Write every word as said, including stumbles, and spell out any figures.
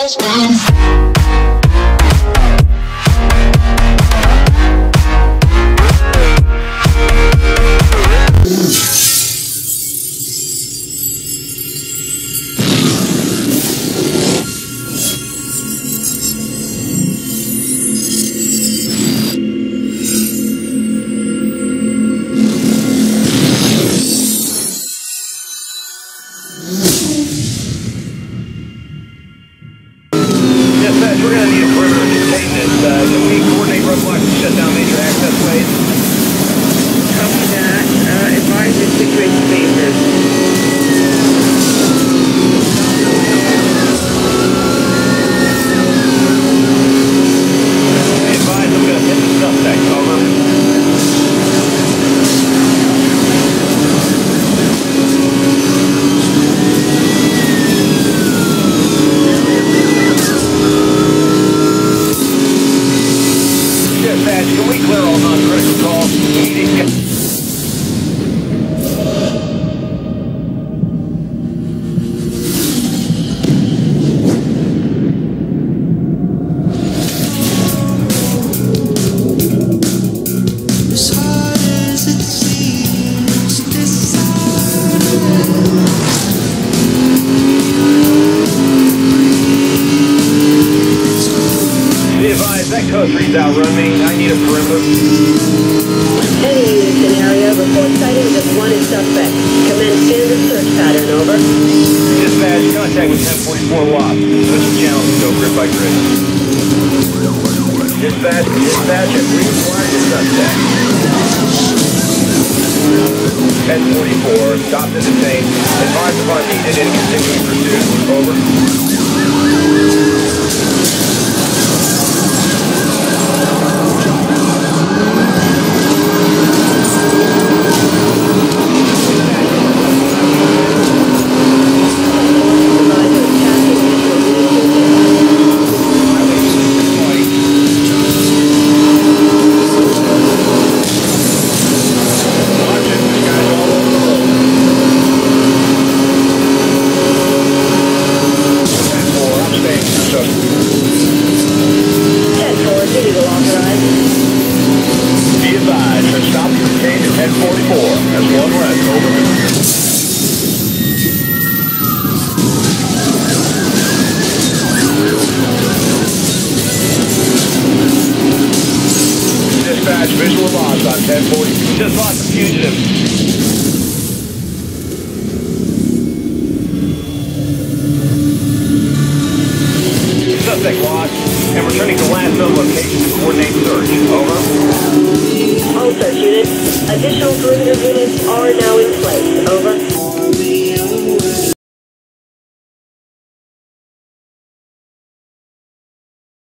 his best. We're going to need a perimeter to contain this. Uh, can we coordinate roadblocks to shut down major access ways? Copy that. Uh, advise this situation dangerous. I advise I'm going to hit the suspect. Over. Can we clear all non-critical calls? We didn't get... As hard as it seems, this hard. Be advised, that code three's outrun me. Suspect. Commence standard search pattern, over. Dispatch, contact with ten forty-four Wasp. Switching channels and go grid by grid. Dispatch, dispatch, and reacquired the suspect. ten forty-four, stopped and detained. Advised upon needed and continuing pursuit, over. Visual loss on ten forty. Just lost a fugitive. Suspect lost and returning to last known location to coordinate search. Over. All search units. Additional perimeter units are now in place. Over.